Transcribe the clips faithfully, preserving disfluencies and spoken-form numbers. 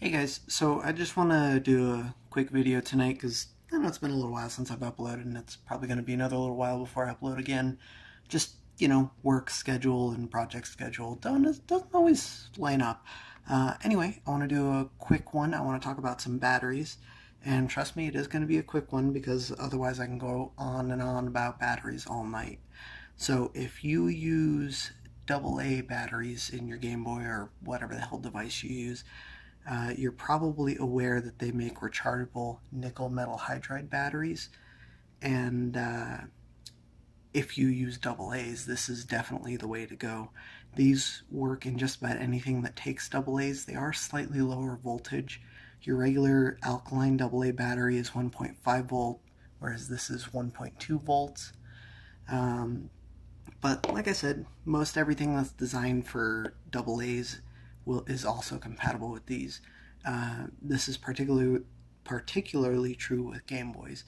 Hey guys, so I just want to do a quick video tonight because I know it's been a little while since I've uploaded and it's probably going to be another little while before I upload again. Just, you know, work schedule and project schedule don't, doesn't always line up. Uh, anyway, I want to do a quick one. I want to talk about some batteries, and trust me, it is going to be a quick one because otherwise I can go on and on about batteries all night. So if you use double A batteries in your Game Boy or whatever the hell device you use, Uh, you're probably aware that they make rechargeable nickel metal hydride batteries, and uh, if you use double A's, this is definitely the way to go. These work in just about anything that takes double A's. They are slightly lower voltage. Your regular alkaline double A battery is one point five volt, whereas this is one point two volts. Um, but like I said, most everything that's designed for double A's Will, is also compatible with these. Uh, this is particularly particularly true with Game Boys.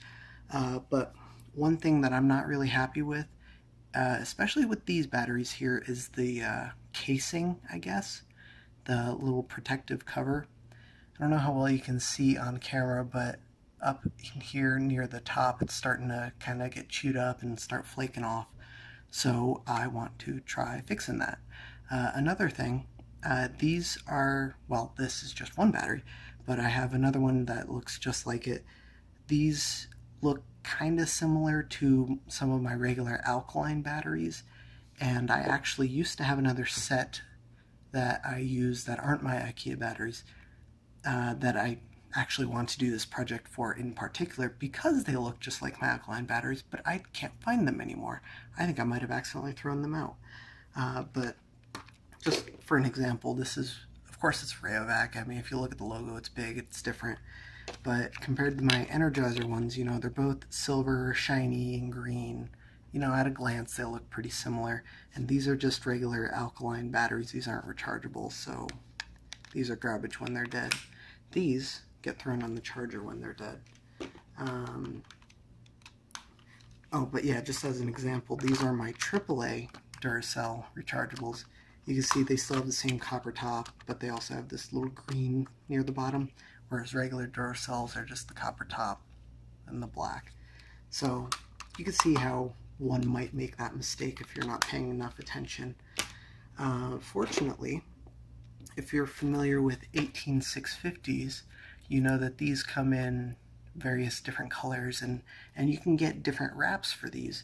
Uh, but one thing that I'm not really happy with, uh, especially with these batteries here, is the uh, casing, I guess. The little protective cover. I don't know how well you can see on camera, but up in here near the top, it's starting to kind of get chewed up and start flaking off. So I want to try fixing that. Uh, another thing, Uh, these are, well, this is just one battery, but I have another one that looks just like it. These look kind of similar to some of my regular alkaline batteries, and I actually used to have another set that I use that aren't my IKEA batteries uh, that I actually want to do this project for in particular because they look just like my alkaline batteries, but I can't find them anymore. I think I might have accidentally thrown them out, uh, but just for an example, this is, of course, it's Rayovac. I mean, if you look at the logo, it's big, it's different. But compared to my Energizer ones, you know, they're both silver, shiny, and green. You know, at a glance, they look pretty similar. And these are just regular alkaline batteries. These aren't rechargeable, so these are garbage when they're dead. These get thrown on the charger when they're dead. Um, oh, but yeah, just as an example, these are my triple A Duracell rechargeables. You can see they still have the same copper top, but they also have this little green near the bottom, whereas regular Duracells are just the copper top and the black. So you can see how one might make that mistake if you're not paying enough attention. Uh, fortunately, if you're familiar with eighteen six fifties, you know that these come in various different colors, and, and you can get different wraps for these.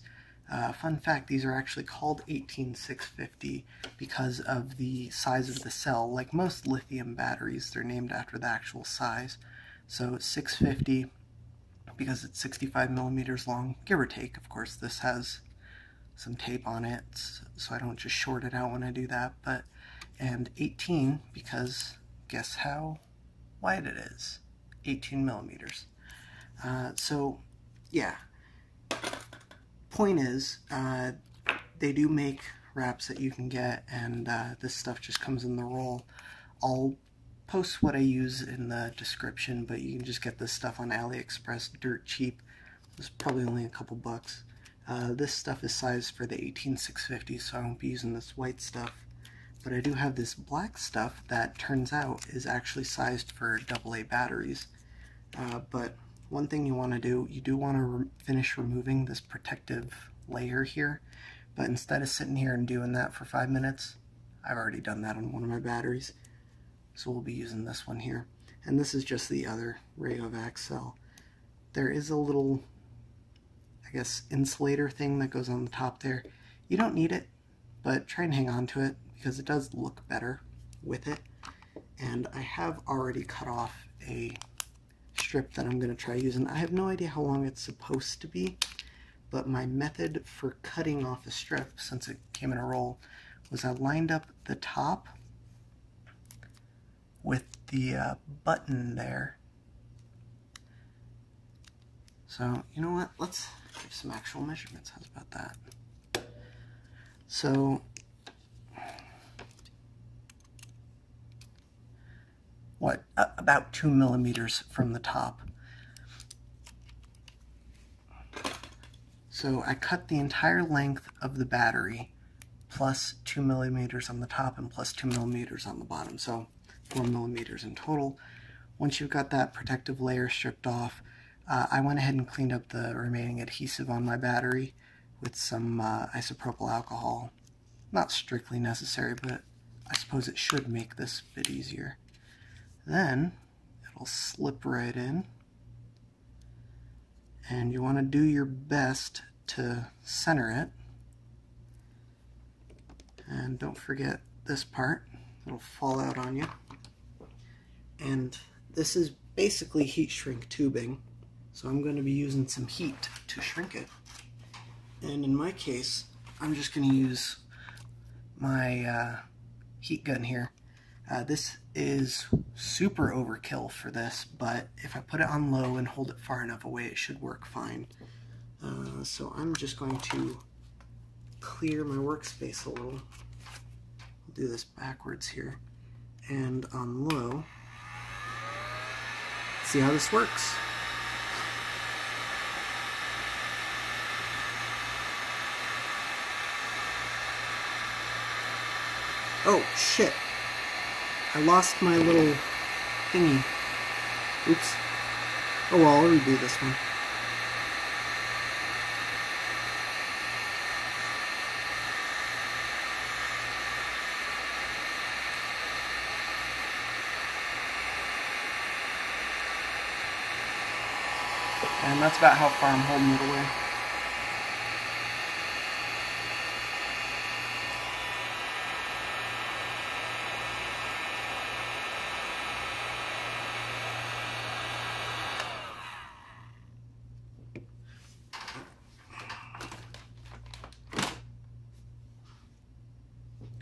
Uh, fun fact, these are actually called eighteen six fifty because of the size of the cell. Like most lithium batteries, they're named after the actual size. So six fifty because it's sixty-five millimeters long, give or take. Of course, this has some tape on it, so I don't just short it out when I do that. But and eighteen because guess how wide it is? eighteen millimeters. Uh, so, yeah. Point is, uh, they do make wraps that you can get, and uh, this stuff just comes in the roll. I'll post what I use in the description, but you can just get this stuff on AliExpress dirt cheap. It's probably only a couple bucks. Uh, this stuff is sized for the eighteen six fifty, so I won't be using this white stuff. But I do have this black stuff that turns out is actually sized for double A batteries. Uh, but one thing you want to do, you do want to re finish removing this protective layer here, but instead of sitting here and doing that for five minutes, I've already done that on one of my batteries, so we'll be using this one here. And this is just the other Rayovac cell. There is a little, I guess, insulator thing that goes on the top there. You don't need it, but try and hang on to it because it does look better with it. And I have already cut off a strip that I'm going to try using. I have no idea how long it's supposed to be, but my method for cutting off a strip, since it came in a roll, was I lined up the top with the uh, button there. So, you know what? Let's give some actual measurements. How's about that? So, what, uh, about two millimeters from the top. So I cut the entire length of the battery plus two millimeters on the top and plus two millimeters on the bottom. So four millimeters in total. Once you've got that protective layer stripped off, uh, I went ahead and cleaned up the remaining adhesive on my battery with some uh, isopropyl alcohol. Not strictly necessary, but I suppose it should make this a bit easier. Then it'll slip right in, and you want to do your best to center it. And don't forget this part, it'll fall out on you. And this is basically heat shrink tubing, so I'm going to be using some heat to shrink it. And in my case, I'm just going to use my uh, heat gun here. Uh, this is super overkill for this, but if I put it on low and hold it far enough away, it should work fine. Uh, so I'm just going to clear my workspace a little. I'll do this backwards here. And on low, see how this works. Oh, shit. I lost my little thingy. Oops. Oh well, I'll redo this one. And that's about how far I'm holding it away.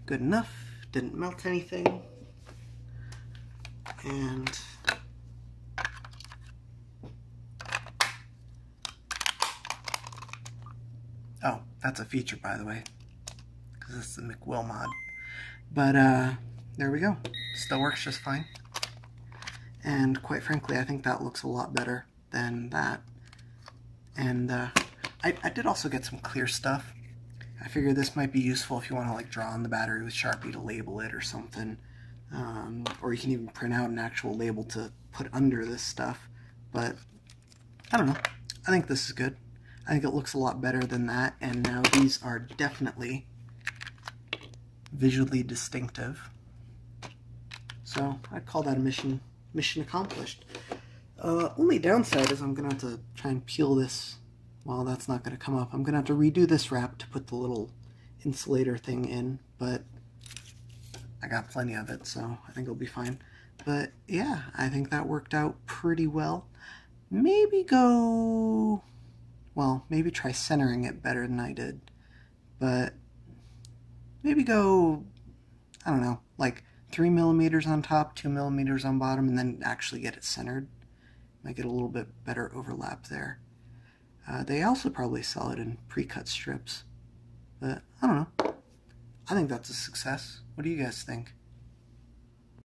Good enough, didn't melt anything, and oh, that's a feature, by the way, because it's the McWill mod, but uh, there we go, still works just fine, and quite frankly, I think that looks a lot better than that. And uh, I, I did also get some clear stuff. I figure this might be useful if you want to like draw on the battery with Sharpie to label it or something, um, or you can even print out an actual label to put under this stuff, but I don't know. I think this is good. I think it looks a lot better than that, and now these are definitely visually distinctive. So I'd call that a mission, mission accomplished. Uh, only downside is I'm going to have to try and peel this. Well, that's not going to come up. I'm going to have to redo this wrap to put the little insulator thing in, but I got plenty of it, so I think it'll be fine. But yeah, I think that worked out pretty well. Maybe go... well, maybe try centering it better than I did. But maybe go, I don't know, like three millimeters on top, two millimeters on bottom, and then actually get it centered. Might get a little bit better overlap there. Uh, they also probably sell it in pre-cut strips, but I don't know. I think that's a success. What do you guys think?